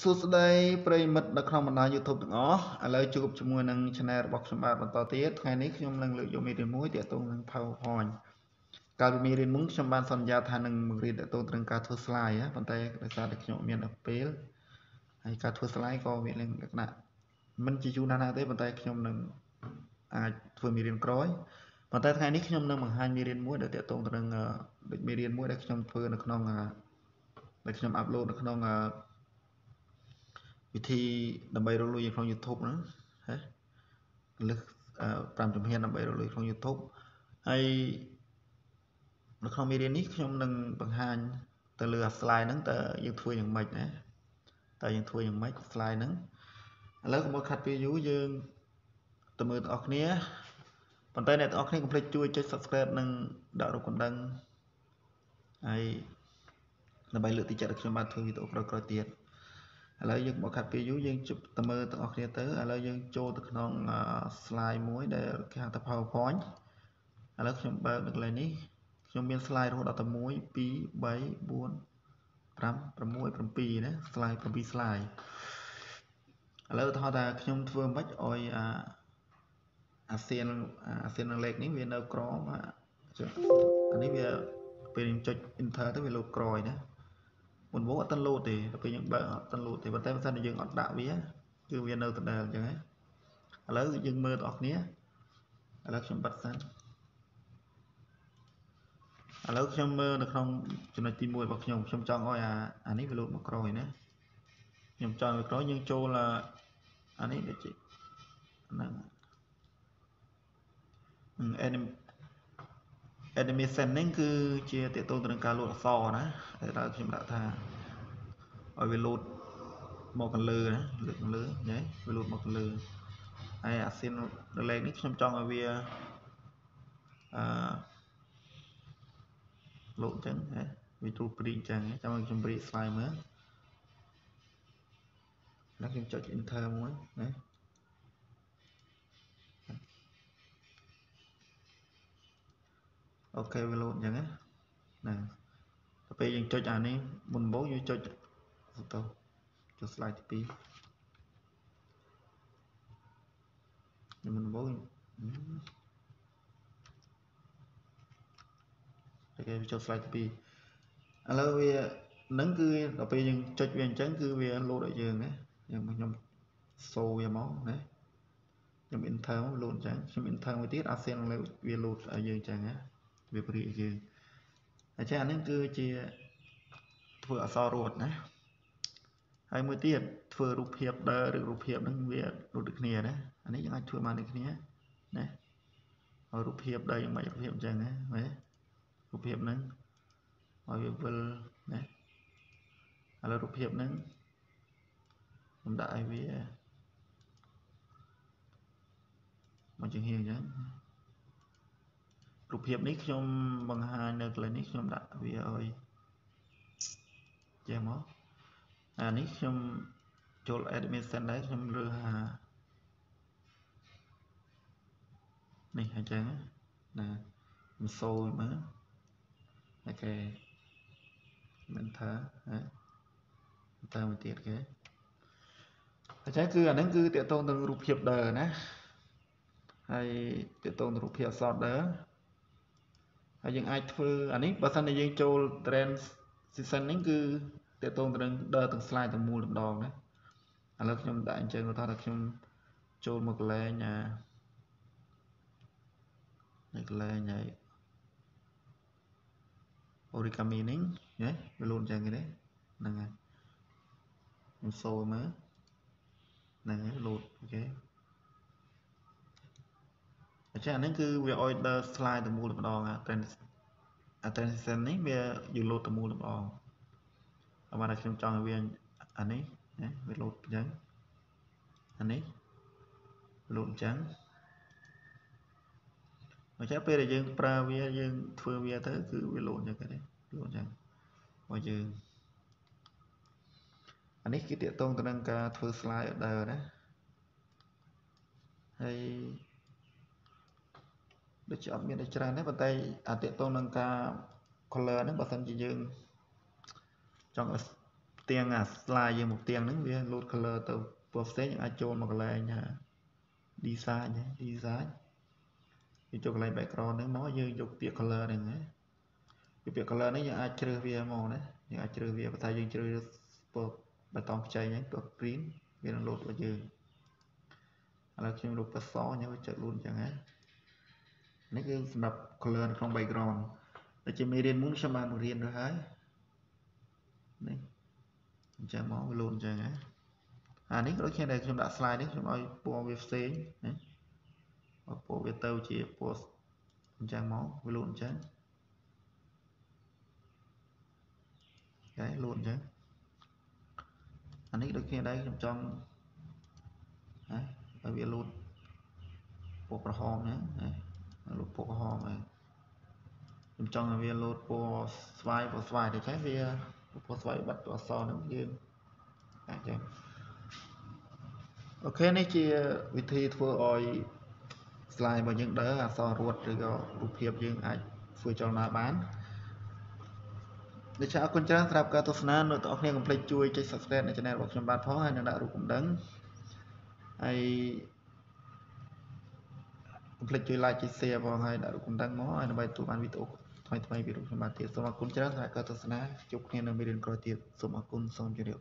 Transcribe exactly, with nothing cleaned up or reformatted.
សួស្តីប្រិយមិត្តនៅក្នុងបណ្ដាញ YouTube ទាំងអស់ឥឡូវជួបជាមួយនឹង Channel របស់ខ្ញុំបាទបន្តទៀតថ្ងៃនេះខ្ញុំនឹងលើកយកមេរៀនមួយទាក់ទងនឹង PowerPoint កាលពីមេរៀនមុនខ្ញុំបានសន្យាថានឹងបង្រៀនទាក់ទងនឹងការធ្វើ slide ប៉ុន្តែដោយសារតែខ្ញុំអត់មានពេលហើយការធ្វើ slide ក៏មានលក្ខណៈមិនជាយូរណាស់ទេប៉ុន្តែខ្ញុំនឹងអាចធ្វើមេរៀនក្រោយប៉ុន្តែថ្ងៃនេះខ្ញុំនឹងបង្ហាញមេរៀនមួយដែលទាក់ទងទៅនឹងមេរៀនមួយដែលខ្ញុំធ្វើនៅក្នុងដែលខ្ញុំអាប់ឡូតនៅក្នុង វិធីដើម្បីរកលុយក្នុង YouTube ណាលើស 5 YouTube ហើយនៅក្នុងមេរៀននេះខ្ញុំនឹងបង្ហាញទៅលើ slide ហ្នឹងតើយើងធ្វើយ៉ាងម៉េចណាតើយើងធ្វើយ៉ាងម៉េច slide ហ្នឹងឥឡូវកុំខាត់ពេលយូរយើងទៅមើលទាំងអស់គ្នាប៉ុន្តែអ្នកទាំងអស់គ្នាកុំភ្លេចជួយចុច Subscribe និងដាក់រូបកណ្ដឹងហើយដើម្បីលើកទឹកចិត្តឲ្យខ្ញុំបានធ្វើវីដេអូក្រោយៗទៀត ឥឡូវយើងមកខាត់ពេលយូរយើងជិបតមើលទាំងអស់គ្នាទៅឥឡូវយើងចូលទៅក្នុង slide មួយដែលគេហៅថា PowerPoint ឥឡូវខ្ញុំបើកនៅកន្លែងនេះខ្ញុំមាន slide រហូតដល់តែមួយ ពីរ បី បួន ប្រាំ ប្រាំមួយ ប្រាំពីរ ណា slide ប្រាំពីរ slide ឥឡូវថតថាខ្ញុំធ្វើមិនអោយអាសៀនអាសៀនលេខនេះវានៅក្រមអានេះវាពេលខ្ញុំចុច enter ទៅវាលោកក្រោយណា មុនមកអត់ទៅលូតទេដល់ពេលយើងបើអត់ទៅលូតទេប៉ុន្តែមិនថាយើងអត់ដាក់វាគឺវានៅដដែលអញ្ចឹងហ៎ឥឡឡូវយើងមើលបងប្អូន Animation ហ្នឹងគឺជាតាកតងទៅនឹងការលូតអក្សរណាដែលខ្ញុំដាក់ថាឲ្យវាលូតមកកលើណាលើកកលើហើយអាស៊ីនលេខនេះខ្ញុំចង់ឲ្យវាលូតអញ្ចឹងហ៎វាទូព្រីអញ្ចឹងចាំខ្ញុំព្រី slide មើលណាខ្ញុំចុច enter មួយណា ok វាលូតអញ្ចឹងណាដល់ពេលយើងចុចអានេះមុនដំបូងយើងចុចទៅចុច slide ទីពីរមុនដំបូងអូខេវាចុច slide ទីពីរឥឡូវវានឹងគឺដល់ពេលយើងចុចវាអញ្ចឹងគឺវាលូតឲ្យយើងណាយើងខ្ញុំសូវាមកណាខ្ញុំ enter មកលូតអញ្ចឹងខ្ញុំ enter មួយទៀតអាសៀនវាលូតឲ្យយើងអញ្ចឹងណា វាព្រីយើងអញ្ចឹងអាចារ្យហ្នឹងគឺជាធ្វើអក្សររត់ណាហើយមួយទៀតធ្វើរូបភាពដែលរូបភាពហ្នឹងវាដូចគ្នាណាអានេះយើងអាចធ្វើបានដូចគ្នាណារូបភាពដែលយើងមិនរូបភាពអញ្ចឹងណាហ៎រូបភាពហ្នឹងហើយវាវិលណាឥឡូវរូបភាពហ្នឹងខ្ញុំដាក់ឲ្យវាមកជាងហៀងអញ្ចឹង រូបភាពនេះខ្ញុំបង្ហាញនៅកន្លែងនេះខ្ញុំដាក់វាឲ្យចេះមកអានេះខ្ញុំចូល Admission ដែរខ្ញុំលើហានេះអញ្ចឹងណាមិនសូវមើលអូខេមិនថាតាមទៀតគេអញ្ចឹងគឺអាហ្នឹងគឺតាក់ទងនឹងរូបភាពដើរណាហើយតាក់ទងនឹងរូបភាពអក្សរដើរ ហើយយើងអាចធ្វើអានេះបើសិនតែយើងចូល transition ហ្នឹងគឺតាក់ទងទៅនឹងដើរទាំង slide ទាំងមូលម្ដងណាឥឡូវខ្ញុំដាក់អញ្ចឹងគាត់ថាខ្ញុំចូលមកកន្លែងណាកន្លែងហើយ origami ហ្នឹងណាវាលូតអញ្ចឹងគេទេហ្នឹងហើយខ្ញុំសូមមើលហ្នឹងហើយលូតអូខេ អញ្ចឹងអាហ្នឹងគឺវាឲ្យដើរ slide តែម្ដងអា transition នេះវាយូរលូតតែម្ដងអាបានតែខ្ញុំចង់ឲ្យវាអានេះណាវាលូតអញ្ចឹងអានេះវាលូតអញ្ចឹងអញ្ចឹងពេលដែលយើងប្រើវាយើងធ្វើវាទៅគឺវាលូតអញ្ចឹងគេទេលូតអញ្ចឹងមកយើងអានេះគឺទាក់ទងទៅនឹងការធ្វើ slide ដើរណាហើយ ដូចជាអត់មានដូចច្រើនទេប៉ុន្តែអាតេតងនឹងការ color ហ្នឹងបើសិនជាយើងចង់ឲ្យ tiang asla yang một tiang neng biar lột color từ perfect yang acol một cái nha design nha design di chỗ cái background neng nó như chụp tiệc color neng á chụp tiệc color neng yang acol via màu nè yang acol via bắt tay yang acol per batong chay neng per print biar nó lột vào dư là khi lột per so nha chụp luôn chẳng á neng yang sắp color trong background là chỉ mới riêng muốn xem mà mới riêng rồi hả nè chạm máu luôn chàng á à nếu đôi khi này chúng đã slide đấy chúng nói po về xe đấy po về tàu chỉ po chạm máu luôn chán cái luôn chán anh ấy đôi khi đấy trong trong đấy ở việt luôn po pro home đấy luôn po home này trong trong ở việt luôn po sway po sway để trái việt có xoay bắt tỏa so nó dương à, ok này chị vị thi thua oi slide vào những đỡ à so ruột rồi có rụp hiệp dương ảnh vừa cho nó bán để cho con trang sạp cả tốt nán rồi tỏ nghe cùng play chui chơi subscribe này cho nên bọc trong bát phó hay là đã rụp cũng đấng hay cùng play chui like chia sẻ vào hay đã rụp cũng đăng mó hay là bài tụ bán video Hãy subscribe cho kênh Ghiền Mì Gõ Để không bỏ lỡ những video hấp dẫn